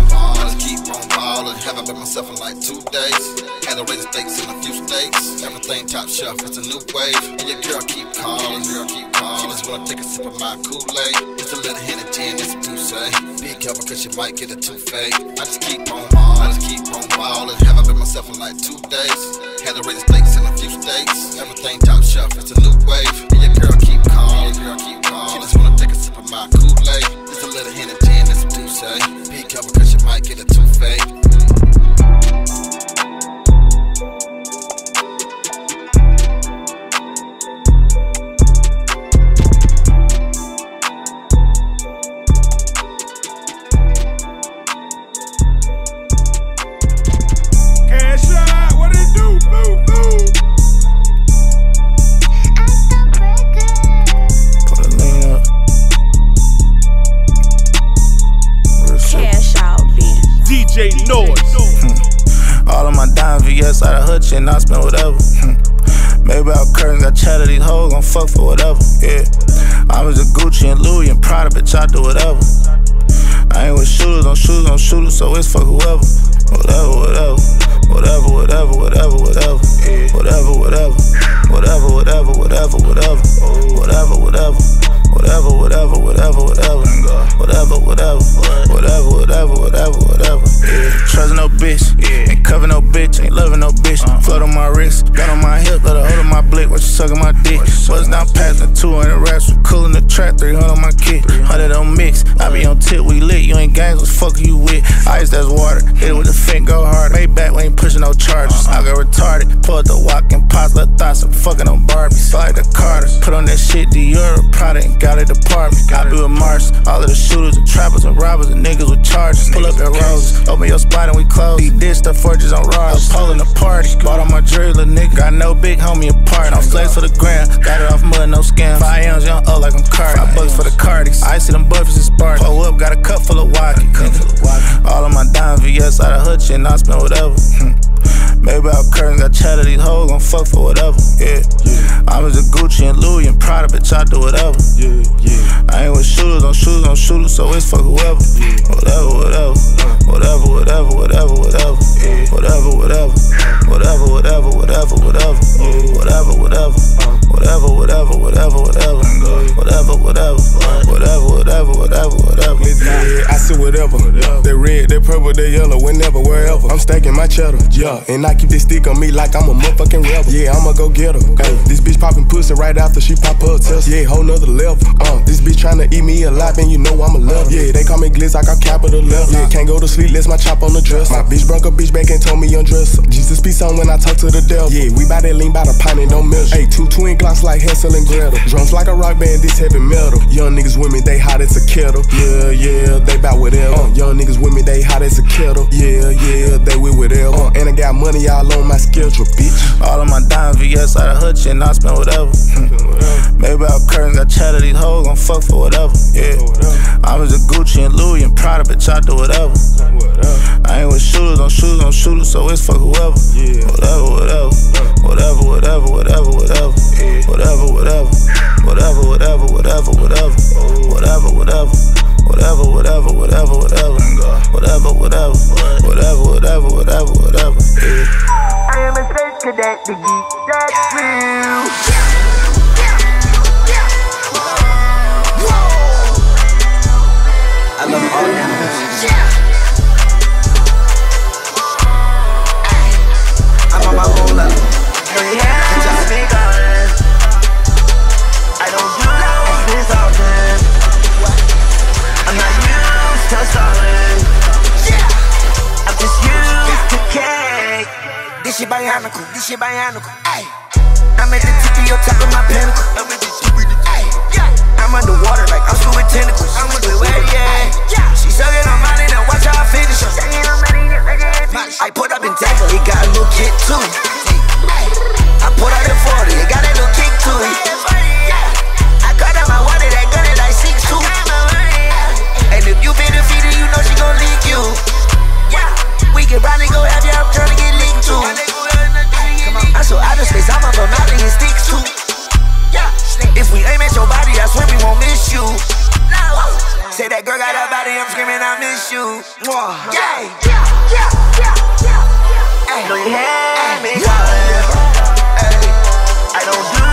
ballin', haven't been myself in like 2 days. Had to raise the stakes in a few states. Everything top shelf, it's a new wave. And your girl keep calling, she just wanna take a sip of my Kool-Aid. Just a little hint of gin, it's a Tuesday. Be careful cause you might get a toothache. I just keep on ballin', haven't been myself in like 2 days. Had to raise the stakes in a few states. Everything top shelf, it's a new wave. And your girl keep calling, she just wanna take a sip of my Kool-Aid. Just a little hint of gin, it's a Tuesday. Be careful cause you might get a toothache. DJ Noize. All of my dime VS out of hood shit, and I spend whatever. Maybe I'll curtain, got chatter, these hoes gon' fuck for whatever. Yeah, I was a Gucci and Louis and Prada, bitch, I do whatever. I ain't with shooters on shooters on shooters, so it's for whoever. Whatever, whatever, whatever, whatever, whatever, yeah. Whatever, whatever, whatever, whatever, whatever, whatever, whatever, whatever, whatever, whatever, whatever, whatever, whatever, whatever, whatever, whatever, whatever, whatever, yeah. Trust no bitch, yeah. Cover no bitch, ain't loving no bitch. Flood on my wrist, got on my hip, let her hold on my blick. When she sucking my dick, was not passing 200 raps, we cool in the trap, 300 on my kid, 100 on mix. I be on tip, we lit. You ain't gangs, what the fuck are you with? Ice, that's water. Hit it with the fin, go hard. Maybach, we ain't pushing no charges. I got retarded, pull up the walk and pots, let thoughts, I'm fucking on Barbie. Slide the Carters, put on that shit, Dior, Prada, and got a department. I be with Mars, all of the shooters and trappers and robbers and niggas with charges. Pull up your roses, open your spot and we close. Eat this, the forges on Rars. I'm pulling the party, bought all my jewelry, little nigga. Got no big homie apart. I'm slaves for the grand, got it off mud, no scams. 5 M's, young up like I'm Cardi. $5 for the Cardis, I see them buffers and sparks. Pull up, got a cup full of wacky. All of my dimes, VS out of Hutch and I spend whatever. Maybe I'll curtain, got chatter, these hoes gon' fuck for whatever. Yeah, I'm just a Gucci and Louis and Prada, bitch, I do whatever. I ain't with shooters, on shooters, on shooters, so it's fuck whoever. Whatever, whatever, whatever, whatever, whatever, whatever, whatever, whatever, whatever, whatever, whatever, whatever, whatever, whatever, whatever, whatever, whatever, whatever, whatever, whatever, whatever, whatever, whatever, whatever. Yeah, I see whatever. They red, they purple, they yellow, whenever, wherever. I'm stacking my cheddar, yeah, and I keep this stick on me like I'm a motherfucking rebel. Yeah, I'ma go get her. This bitch popping pussy right after she pop up test. Yeah, whole nother level. This bitch tryna eat me alive, and you know I'm a love. Yeah, they call me Glitz, I got capital left. Yeah, can't go to sleep, let's my chop on the dress. My bitch broke a bitch back and told me undress. Jesus be on when I talk to the devil. Yeah, we bout that lean by the pint and don't measure. Hey, two twin glocks like Hansel and Gretel. Drums like a rock band, this heavy metal. Young niggas with me, they hot as a kettle. Yeah, yeah, they bout whatever. Young niggas with me, they hot as a kettle. Yeah, yeah, they with whatever. And I got money all on my schedule, bitch. All of my dimes, VS out of Hutch and I spend whatever. Maybe I'll curtain, got chatter, these hoes gon' fuck for whatever. Yeah, I'm just a Gucci and Louis and Prada, bitch, I do whatever. I ain't with shooters, on shooters, on shooters, so it's fuck whoever. Whatever, whatever, whatever, whatever, whatever, whatever, whatever, whatever, whatever, whatever, whatever, whatever, whatever, whatever, whatever, whatever, whatever, whatever, whatever, whatever, whatever, whatever, whatever, whatever. I am a space cadet, the geek, that's real. I love all of them. I'm on my own level. I'm just big on it. I don't do that with this often. I'm not used to stalling. I'm just used to cake. This shit bionical, this shit bionical. Ay. I'm at the tippy on top of my pinnacle. I'm underwater like I'm swimming tentacles. I'm with the wave, yeah. She sucking on mine and I watch how I finish her. I put up in tackle, he got a little kick to it. I put out in 40, he got a little kick to it. I cut out my water, that gun is like 6'2". And if you been defeated, you know she gon' leak you. We can probably go have you out trying to get linked too. I'm so out of space, I'm up on mountain and sticks too. If we aim at your body, I swear we won't miss you. Say that girl got her body, I'm screaming, I miss you. Yeah, yeah, yeah, yeah, yeah. Ay, no, you had me calling. I don't do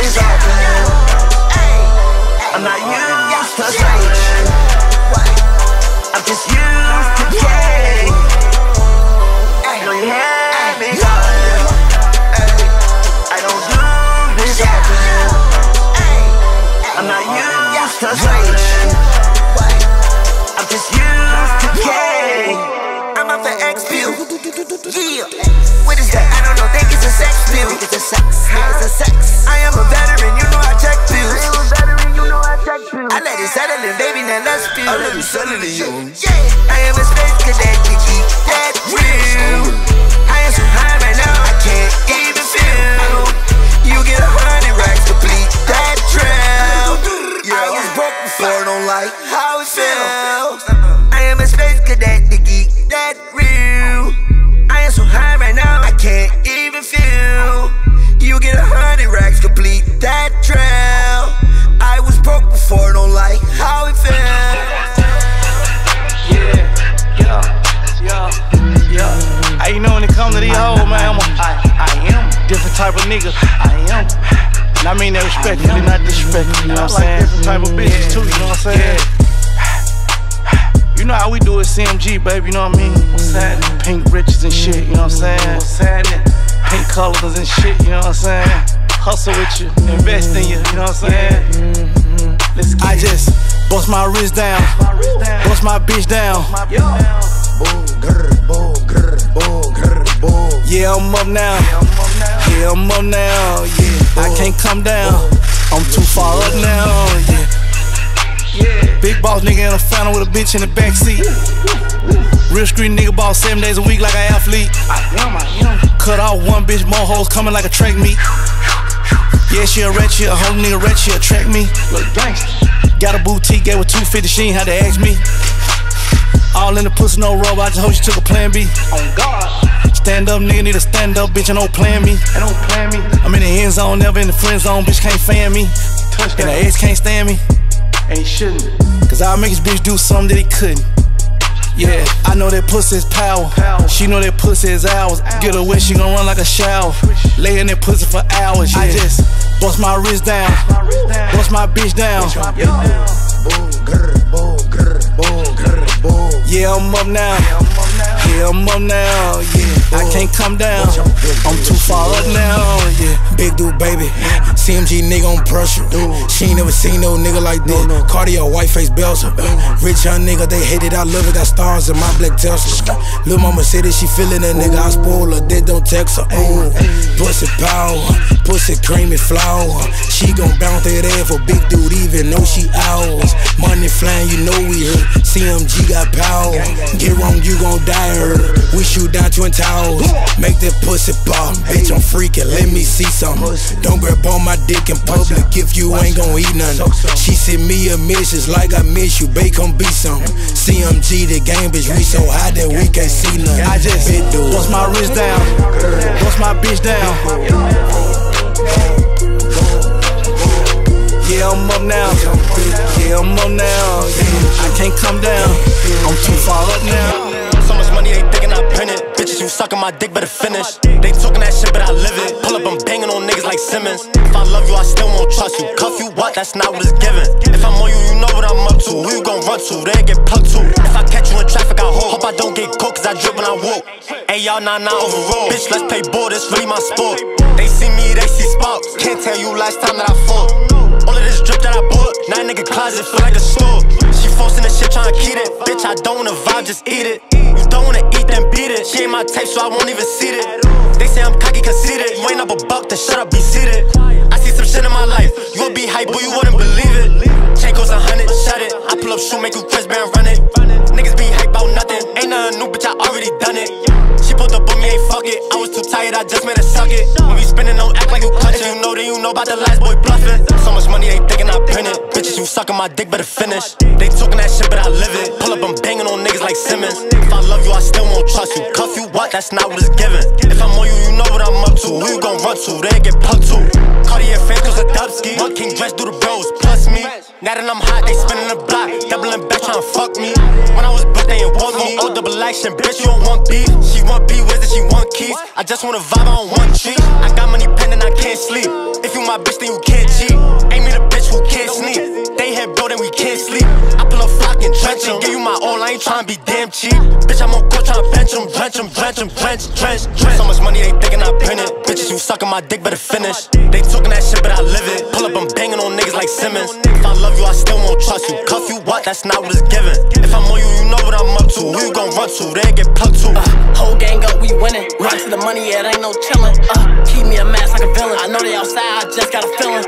this often. I'm not used to stalling. I'm just used to cake. Ay, no, you had me calling. I don't do this often. I'm not used to stalling. I'm just used to gay. I'm off an X pill. Yeah. What is that? I don't know. Think it's a sex pill. Think it's a sex. It's a sex. I am a veteran. You know I check pills. I let it settle in, baby. Now let's feel. I let it settle in you. Yeah. I am a space cadet. That's real. I am so high right now. I can't even feel. You get 100 racks to bleed that trail. I was broke before, don't like how it feels. I am a space cadet, the geek, that real. I am so high right now, I can't even feel. You get 100 racks, complete that trail. I was broke before, don't like how it feels. Yeah, yeah, yeah, yeah. Hey, you know when it comes to these hoes, man, I am different type of nigga. I am. And I mean that respectfully, not disrespectfully, you know what I'm saying? Different type of bitches too, you know what I'm saying? Yeah. You know how we do it, CMG, baby, you know what I mean? What's happening? Pink riches and shit, you know what I'm saying? What's happening? Pink colors and shit, you know what I'm saying? Hustle with you, invest in you, you know what I'm saying? Let's get it. I just bust my wrist down, bust my bitch down. Yeah, I'm up now. Yeah, I'm up now. Yeah, I can't come down. I'm too far up now. Yeah. Big boss nigga in a fountain with a bitch in the backseat. Real street nigga ball 7 days a week like an athlete. Cut off one bitch, more hoes coming like a track meet. Yeah, she a rat, she a hoe nigga rat, she a track me. Got a boutique, gave her 250, she ain't had to ask me. All in the pussy, no rub, I just hope she took a plan B. On God. Stand up, nigga, need a stand up, bitch, and don't plan me. I'm in the end zone, never in the friend zone, bitch can't fan me. And the ex can't stand me. And he shouldn't. Cause I'll make his bitch do something that he couldn't. Yeah, I know that pussy is power. She know that pussy is ours. Get her wet, she gon' run like a shower. Lay in that pussy for hours, yeah. I just bust my wrist down, bust my bitch down. Yeah, I'm up now. Yeah, I'm up now. Yeah, I can't come down. I'm too far up now. Yeah, big dude, baby. CMG nigga on pressure. She ain't never seen no nigga like this. Cardio, white face, Belzer. Rich young nigga, they hate it. I love it. Got stars in my black Tesla. Lil' mama said that she feelin' that nigga. I spoil her. They don't text her. Pussy power, pussy creamy flour. She gon' bounce that ass for big dude, even though she ours. Money flying, you know we hurt. CMG got power. Get wrong, you gon' die early. We shoot down twin towers. Make that pussy pop. Bitch, I'm freaking, let me see something. Don't grab on my dick in public if you ain't gon' eat nothing. She sent me a message like I miss you, babe, come be something. CMG, the game, bitch, we so high that we can't see nothing. I just bust my wrist down, bust my bitch down. Yeah, I'm up now. Yeah, I'm up now. Yeah, I can't come down. I'm too far up now. So much money they thinking I print it. Bitches, you suckin' my dick, better finish. They talking that shit, but I live it. Pull up, I'm banging on niggas like Simmons. If I love you, I still won't trust you. Cuff you, what? That's not what it's given. If I'm on you, you know what I'm up to. Who you gon' run to? They get plucked to. If I catch you in traffic, I hope I don't get caught, cause I drip when I walk. Ay, y'all nah, nah, overall. Bitch, let's play ball, this really my sport. They see me, they see sparks. Can't tell you last time that I fought. All of this drip that I bought, now nigga closet feel like a store. She forcing this shit, tryna keep it. Bitch, I don't wanna vibe, just eat it. You don't wanna eat, then beat it. She ain't my type, so I won't even see it. They say I'm cocky, conceited. You ain't up a buck, then shut up, be seated. I see some shit in my life, you would be hype, but you wouldn't believe it. Chanco's 100, shut it. I pull up, shoot, make you crisp and run it. Niggas be hype about nothing, ain't nothing new, bitch, I already done it. She pulled up on me, ain't fuck it. I was too tired, I just made her suck it. When we spinning, don't act like you clutch it. You know, then you know about the last boy bluffing. So much money, they thinking I print it. Bitches, you sucking my dick, better finish. They talking that shit, but I live it. Pull up, I'm banging on niggas like Simmons. If I love you, I still won't trust you. Cuff you, what? That's not what it's given. If I'm on you, you know what I'm up to. Who you gon' run to? They get plucked to. Cartier fan, cause a Dubsky. One king dressed through the bros, plus me. Now that I'm hot, they spinning the block, doubling back, trying to fuck me. When I was broke, they ain't want me. Oh, double action, bitch, you don't want beef. She want beef, wizard, she want keys. I just wanna vibe, I don't want cheat. I got money pending, I can't sleep. If you my bitch, then you can't cheat. Ain't me the bitch who can't sneak. They had bro, then we can't sleep. I pull up flock and drench em. Give you my all, I ain't tryna be damn cheap. Bitch, I'm on court tryna bench em. Drench em, drench em, drench, drench, drench. So much money, they thinking I print it. Bitches, you sucking my dick, better finish. They talking that shit, but I live it. Pull up, I'm banging on niggas like Simmons. If I love you, I still won't trust you. Cuff you, what? That's not what it's given. If I'm on you, you know what I'm up to. Who you gon' run to? They get plucked to. Whole gang up, we winning. Run to the money, it ain't no chillin'. Keep me a mask like a villain. I know they outside, I just got a feeling.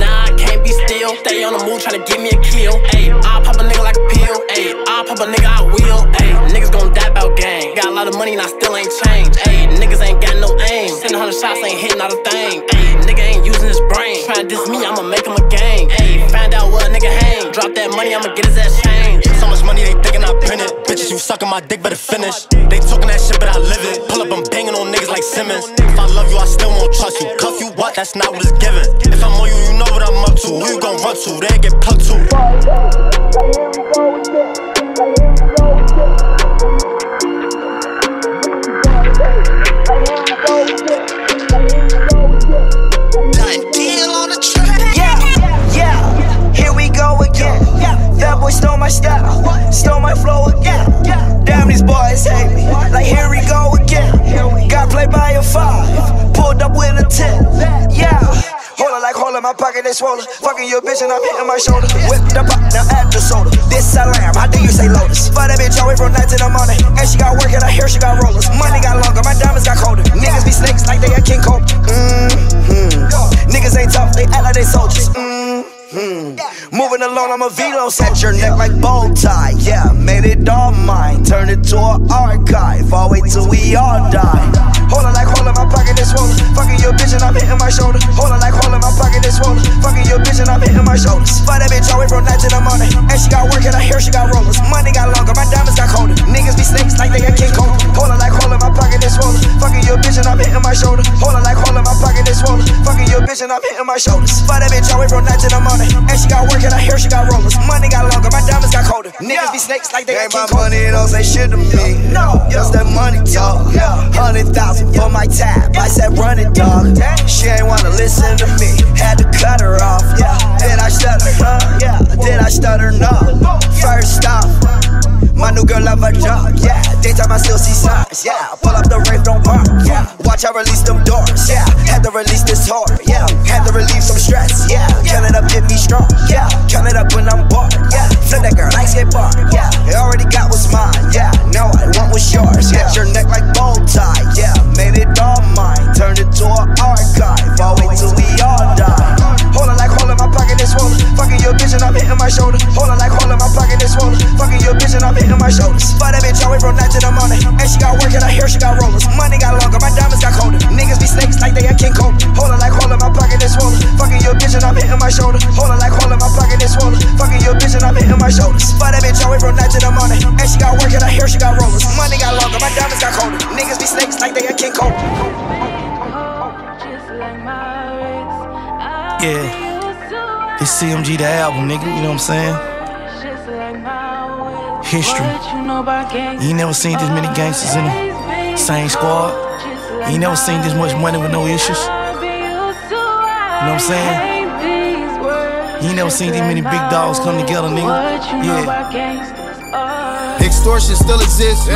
Nah, I can't be still. Stay on the move, tryna give me a kill. Ayy, I'll pop a nigga like a pill. Ayy, I'll pop a nigga, I will. Ayy, niggas gon' die about gang. Got a lot of money and I still ain't changed. Ayy, niggas ain't got no aim. 700 shots ain't hitting out a thing. Ayy, nigga ain't using his brain. Tryna diss me, I'ma make him a gang. Ayy, find out what a nigga hang. Drop that money, I'ma get his ass changed. So much money, they thinking I print it. Bitches, you sucking my dick, better finish. They talking that shit, but I live it. Pull up, I'm banging on niggas like Simmons. If I love you, I still won't trust you. Cuff you, what? That's not what it's given. If I'm on you, you know what I'm up to. Who you gon' run to? They get plucked to. Done deal on the track. Yeah, yeah. Here we go again. That boy stole my style, stole my flow again. imitate me. Like here we go again. Got played by a 5, pulled up with a 10. Yeah. Holler like hole in my pocket, they swollen. Fucking your bitch and I'm hitting my shoulder. Whip the pop, now add the soda. This I lamb, how do you say lotus? Fuck that bitch away from night to the morning. And she got work and I hear she got rollers. Money got longer, my diamonds got colder. Niggas be snakes like they a King Cobra. Niggas ain't tough, they act like they soldiers. Moving alone, I'm a velos at your neck like bow tie. Yeah, made it all mine. Turn it to an archive. I'll wait till we all die. Hold on like hole in my pocket, it's swollen. Fucking your bitch and I'm hitting my shoulder. Hold on like hole in my pocket, it's swollen. Fucking your bitch and I'm hitting my shoulders. Fuck that bitch always from night to the morning. And she got work and I hear she got rollers. Money got longer, my diamonds got colder. Niggas be snakes like they a King Cobra. Hold on like hole in my pocket, it's swollen. Fucking your bitch and I'm hitting my shoulder. Hold on like hole in my pocket, it's swollen. Fucking your bitch and I'm hitting my shoulders. Fuck that bitch always from night to the morning. And she got work and I hear she got rollers. Money got longer, my diamonds got colder. Niggas be snakes like they ain't my money, don't say shit to me. No, just that money talk. 100,000 for my tab. I said run it, dog. She ain't wanna listen to me. Had to cut her off. Then I stutter, Then I stutter, no. First off, my new girl love her job. Daytime I still see signs. Pull up the rave, don't bark. Watch I release them doors. Had to release this whore. Had to relieve some stress. Count it up, get me strong. Count it up when I'm bored. Flip that girl like skateboard. It already got what's mine. Now I want what's yours. At your neck like bow tie. Made it all mine. Turned it to an archive. I'll wait till we all die. Hold on like hole in my pocket, it's swollen. Fucking your bitch and I'm hitting my shoulder. Hold on like hole in my pocket, it's swollen. Fucking your bitch and I'm hitting my shoulders. Fuck that bitch always from night to the morning. And she got work and I hear she got rollers. Money got longer, my diamonds got colder. Niggas be snakes like they a King Cobra. Hold on like hole in my pocket, it's swollen. Fucking your bitch and I'm hitting my shoulder. Hold on like hole in my pocket, it's swollen. Fucking your bitch and I'm hitting my shoulders. Fuck that bitch always from night to the morning. And she got work and I hear she got rollers. Money got longer, my diamonds got colder. Niggas be snakes like they a King Cobra. Yeah, it's CMG the album, nigga, you know what I'm saying? History. You ain't never seen this many gangsters in the same squad. You ain't never seen this much money with no issues. You know what I'm saying? You ain't never seen these many big dogs come together, nigga. Yeah. Extortion still exists.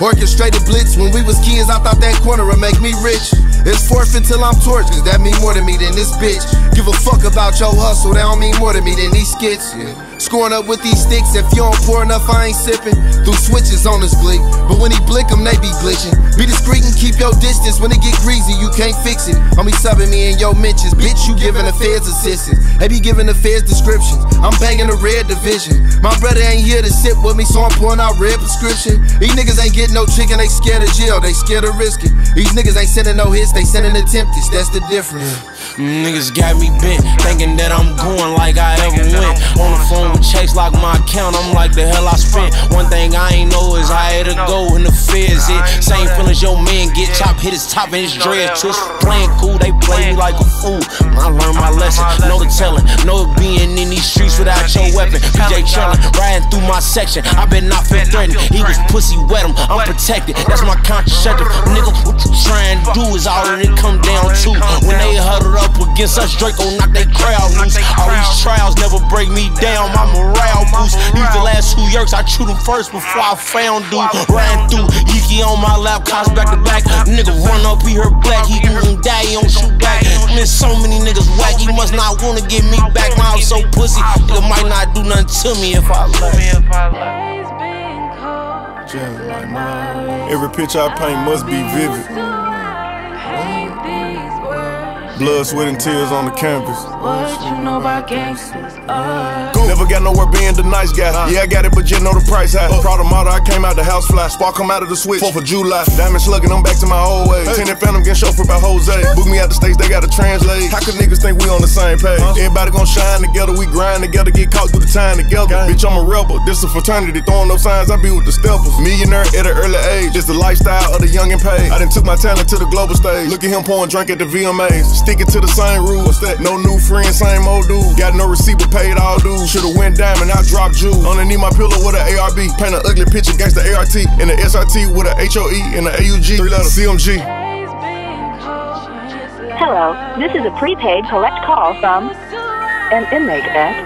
Orchestrated blitz. When we was kids, I thought that corner would make me rich. It's forfeit till I'm tortured, cause that mean more to me than this bitch. Give a fuck about your hustle, that don't mean more to me than these skits. Scoring up with these sticks, if you don't pour enough, I ain't sipping. Through switches on this blick, but when he blick them, they be glitching. Be discreet and keep your distance, when it get greasy, you can't fix it. Homie subbing me in your mentions, bitch, you giving the feds assistance. They be giving the feds descriptions, I'm banging the red division. My brother ain't here to sit with me, so I'm pouring out red prescription. These niggas ain't getting no chicken, they scared of jail, they scared of risk it. These niggas ain't sending no hits, they sending attempts, that's the difference. Niggas got me bent, thinking that I'm going like I ever went. On the phone with Chase, lock my account, I'm like the hell I spent. One thing I ain't know is I had to go in the feds. Same feelings your man get chopped, hit his top and his dread twist. Playing cool, they play me like a fool. I learned my lesson, no the telling, no being in these streets without your weapon. PJ chillin', riding through my section, I been not feel threatened. He was pussy wet him, I'm protected, that's my contraceptive. Nigga, what you trying to do is all it come down to when they huddled up against us. Draco knock they crowd loose. All these trials never break me down. My morale boost. These the last 2 yerks, I chewed them first before I found dude. Ran through Yiki on my lap, cops back to back. Nigga run up, he heard black. He even die, he don't shoot back. Miss so many niggas whack. He must not wanna get me back. My so pussy, nigga might not do nothing to me if I left. Every picture I paint must be vivid. Blood, sweat, and tears on the campus. What you know about gangsters? Never got nowhere being the nice guy. Yeah, I got it, but you know the price high. Proud of model, I came out the house fly. Spark him out of the switch. 4th of July. Diamond slugging, I'm back to my old ways. Tenant Phantom getting chauffeured by Jose. Book me out the States, they gotta translate. How could niggas think we on the same page? Everybody gon' shine together, we grind together, get caught through the time together. Bitch, I'm a rebel. This a fraternity, throwing up signs, I be with the steppers. Millionaire at an early age. This the lifestyle of the young and paid. I done took my talent to the global stage. Look at him pouring drink at the VMAs. Sticking to the same rules, no new friends, same old dude. Got no receipt, but paid all dues. Shoulda went diamond, I dropped jewels. Underneath my pillow with an ARB, paint an ugly picture against the ART and the SRT with an HOE and an AUG. 3 letters, CMG. Hello, this is a prepaid collect call from an inmate at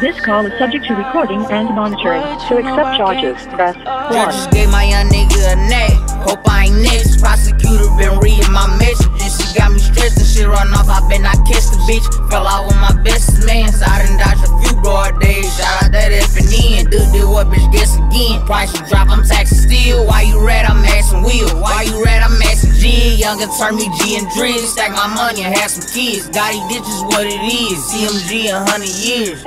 This call is subject to recording and monitoring. To accept charges, press 1. Just gave my young nigga a neck. Hope I ain't next. Prosecutor been reading my messages. She got me stressed and shit run off. I been not catch the bitch. Fell out with my bestest man. So I done dodged a few broad days. Shout out that F and N. Dude, do what bitch gets again. Price you drop, I'm taxing still. Why you red? I'm asking Will. Why you red? I'm asking G. Youngin turn me G and Drizz. Stack my money and have some kids. Gotti ditches what it is. CMG 100 years.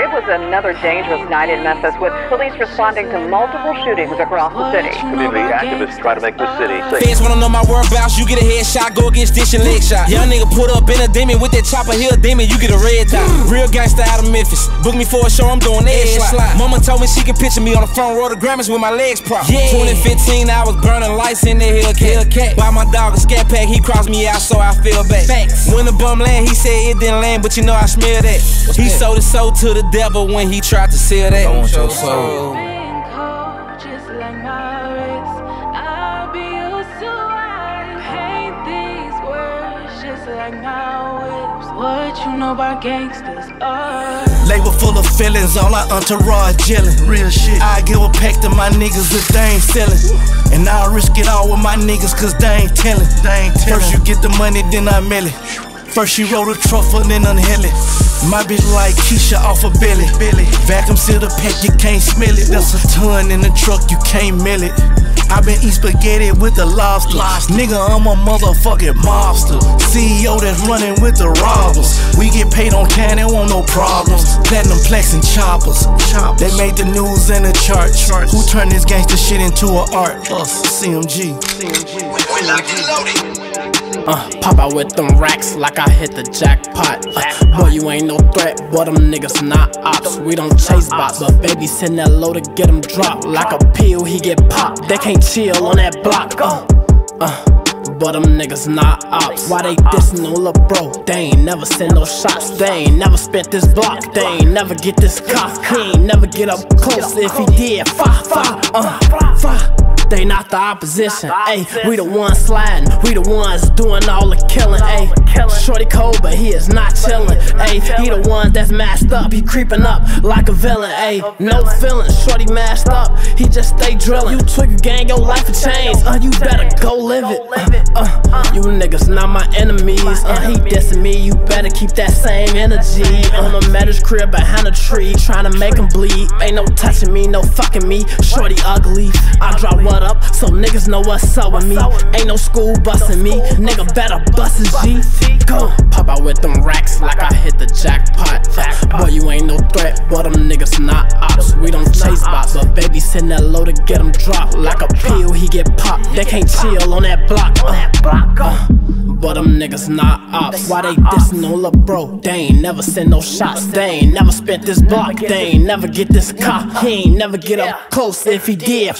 It was another dangerous night in Memphis, with police responding to multiple shootings across the city. Community activists try to make the city safe. Fans wanna know my whereabouts, you get a headshot, go against dish and leg shot. Young nigga put up in a demon with that chopper, he a demon, you get a red dot. Real gangster out of Memphis, book me for a show, I'm doing edge slide. Mama told me she can picture me on the front row of the Grammys with my legs propped. Yeah. 2015, I was burning lights in the Hellcat. By my dog a scat pack, he crossed me out, so I fell back. Facts. When the bum land, he said it didn't land, but you know I smell that. He sold his soul to the devil when he tried to sell that. I want your soul. What you know about gangsters? Label full of feelings, all our entourage gelling. Real shit. I give a pack to my niggas if they ain't selling. And I'll risk it all with my niggas cause they ain't telling. First you get the money, then I mail it. First she roll a truffle, then unhell it. My bitch like Keisha off a belly. Vacuum seal the pack, you can't smell it. That's a ton in the truck, you can't mill it. I been eat spaghetti with the lobster. Nigga, I'm a motherfucking mobster. CEO that's running with the robbers. We get paid on time, they want no problems. Platinum plaques and choppers. They made the news in the charts. Who turned this gangster shit into an art? Us, CMG. We lock and loaded. Pop out with them racks like I hit the jackpot. Boy, you ain't no threat, boy, them niggas not ops. We don't chase bots, but baby send that low to get him dropped. Like a pill, he get popped, they can't chill on that block. But them niggas not ops. Why they dissin' on lil' bro? They ain't never send no shots. They ain't never spent this block. They ain't never get this cop. He ain't never get up close. If he did, fa. They not the opposition, ayy. We the ones sliding, we the ones doing all the killing, ayy. Shorty cold, but he is not chilling, ayy. He the one that's masked up, he creeping up like a villain, ayy. No feelings, shorty masked up, he just stay drilling. You trigger gang, your life a change, you better go live it. You niggas not my enemies, he dissing me, you better keep that same energy. I'm at his crib behind a tree, trying to make him bleed. Ain't no touching me, no fucking me, shorty ugly. I drop one up, so niggas know what's up with me. Ain't no school bussin' me, nigga better bust his G. Go pop out with them racks like I hit the jackpot. Boy, you ain't no threat, but them niggas not ops. We don't chase bots, but baby send that low to get him dropped. Like a pill, he get popped, they can't chill on that block. But them niggas not ops. Why they dissin' on lil' bro? They ain't never send no shots. They ain't never spent this block. They ain't never get this cop. He ain't never get up close. If he did,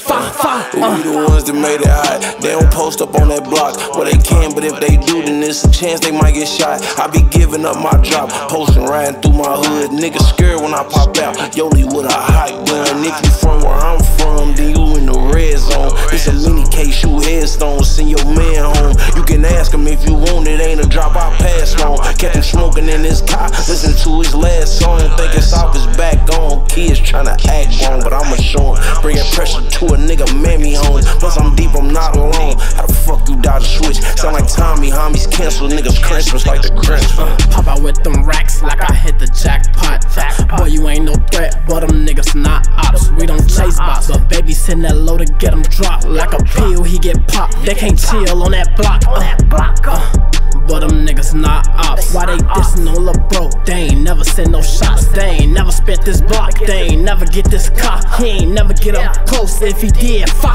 we the ones that made it hot. They don't post up on that block. Well, they can, but if they do, then there's a chance they might get shot. I be giving up my drop, posting, riding through my hood. Niggas scared when I pop out. Yoli with a hot gun. If you from where I'm from, then you in the red zone. It's a mini case, shoot headstones, send your man home. You can ask him if you want it, ain't a drop I pass on. Kept him smoking in his car, listen to his last song. Thinking South is back on. Kids tryna act wrong, but I'ma show him. Bringing pressure to a nigga, man me home. Plus I'm deep, I'm not alone. How the fuck you dodge a switch? Sound like Tommy, homies cancel, niggas Christmas like the Grinch. Pop out with them racks like I hit the jackpot. Boy, you ain't no threat, but them niggas not ops. We don't chase bots, but baby send that low to get him dropped. Like a pill, he get popped, they can't chill on that block. But them niggas not ops. Why they dissin' on lil' bro? They ain't never send no shots. They ain't never spent this block. They ain't never get this cop. He ain't never get up close. If he did, fa.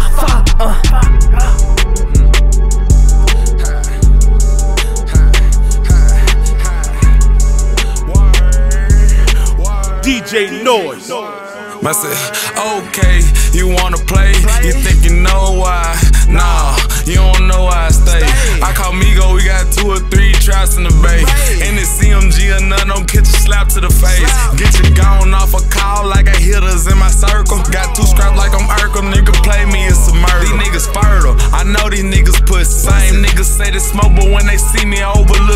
DJ Noize. I said, okay, you wanna play? You think you know why? Nah, you don't know why I stay. I call Migo, we got 2 or 3 traps in the bay. And it's CMG or none, don't catch a slap to the face. Get you gone off a call like I hitters in my circle. Got 2 scraps like I'm Urkel, nigga play me, it's a murder. These niggas fertile, I know these niggas put same. Niggas say they smoke, but when they see me, I overlook.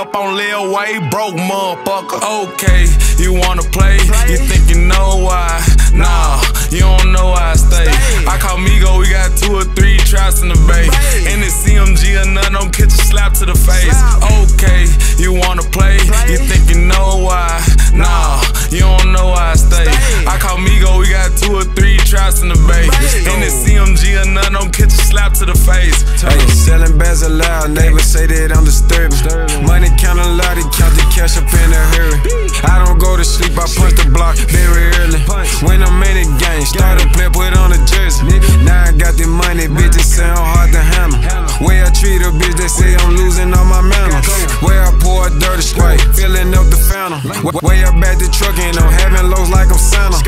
up on Lil Wayne, broke motherfucker. Okay, you wanna play? You think you know why? Nah, you don't know why I stay. I call Migo, we got 2 or 3 traps in the bay. And it's CMG or none, don't catch a slap to the face. Okay, you wanna play? You think you know why? Nah, you don't know why I stay. I call Migo, we got 2 or 3 traps in the bay. And it's CMG or none, don't catch a slap to the face. Hey, selling bands aloud, neighbors say that I'm disturbing. Money counting loud, he count the cash up in a hurry. I don't go to sleep, I punch the block very early. When I'm in the game, start a play, put on a jersey. Now I got the money, bitches say I'm hard to handle. Way I treat a bitch, they say I'm losing all my manners. Way I pour a dirty Sprite, filling up the fountain. Way I back the truck and I'm having lows like I'm Santa.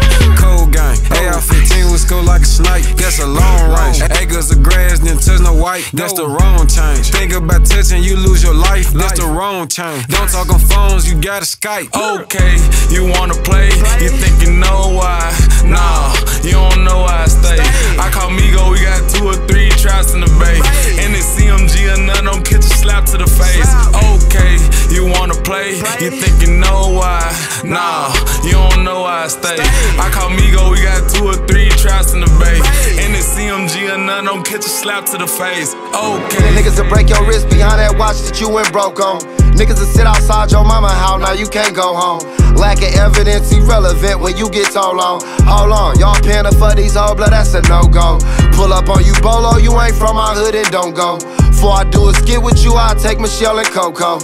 Cold gang, AR-15 was cold like a snipe. That's a long range. Acres of grass, then touch no white. That's the wrong change. Think about touching, you lose your life. That's the wrong change. Don't talk on phones, you gotta Skype. Okay, you wanna play? You think you know why? Nah, you don't know why I stay. I call Migo, we got 2 or 3 traps in the bay. And it's CMG or none, don't catch a slap to the face. Okay, you wanna play? You think you know why? Nah, you don't know why I stay. I call Migo, we got 2 or 3 traps in the bay. And it's CMG or none, don't catch a slap to the face. Okay, niggas will break your wrist behind that watch that you went broke on. Niggas will sit outside your mama house, now you can't go home. Lack of evidence irrelevant when you get told on. Hold on, y'all paying up for these hoes, blood, that's a no-go. Pull up on you, Bolo, you ain't from our hood and don't go. Before I do a skit with you, I'll take Michelle and Coco.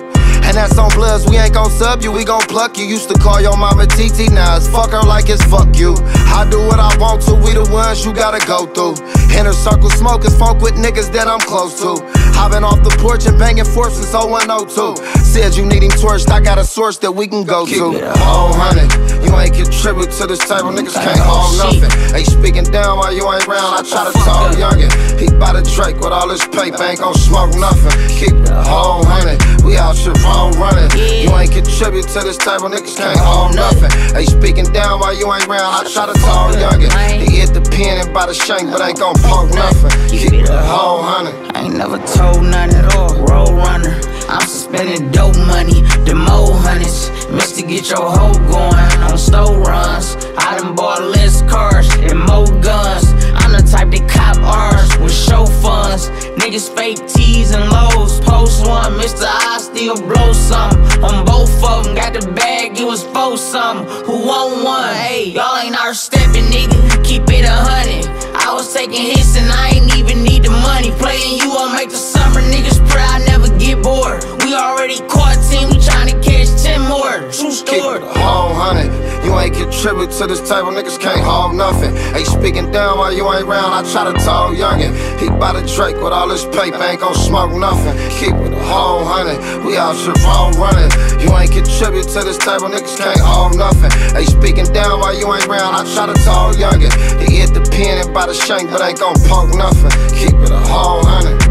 And that's on Bloods, we ain't gon' sub you, we gon' pluck you. Used to call your mama TT, now it's fuck her like it's fuck you. I do what I want to, we the ones you gotta go through. Inner circle smokers, funk with niggas that I'm close to. I've been off the porch and banging forth since 0102. Said you needing torched, I got a source that we can go to. Oh honey, you ain't contribute to this table, niggas can't hold nothing. Ain't speaking down while you ain't round, I try to talk youngin'. He bout to drink with all this paper, ain't gon' smoke nothing. Keep it whole honey, we out shit wrong. You ain't contribute to this table, niggas can't hold nothing. Ain't speaking down while you ain't round, I try to talk youngin'. He hit the pin and by the shank, but ain't gon' poke nothing. Keep the whole honey. I ain't never told nothing at all, road runner. I'm spending dope money, the mo hunnies. Missed to get your hoe going on store runs. I done bought less cars and more guns. I'm the type that cop ours with show funds. Niggas fake T's and Lows, post one, Mr. I still blow some on both of them, got the bag, it was for some. Who want one? Hey, y'all ain't our stepping, nigga. Keep it 100. I was taking hits and I ain't even need the money. Playing you, I'll make the summer niggas proud, never get bored. We already caught team, we tryna catch 10 more. True story. Keep the whole honey. You ain't contribute to this table, niggas can't hold nothing. Ain't speaking down while you ain't round, I try to talk youngin'. He bout to drink with all this paper, ain't gon' smoke nothing. Keep it the whole honey. We all should. Running. You ain't contribute to this table, niggas can't hold nothing. Ain't speaking down while you ain't round, I try to talk youngin'. He hit the pin and by the shank, but ain't gon' poke nothing. Keep it a whole honey.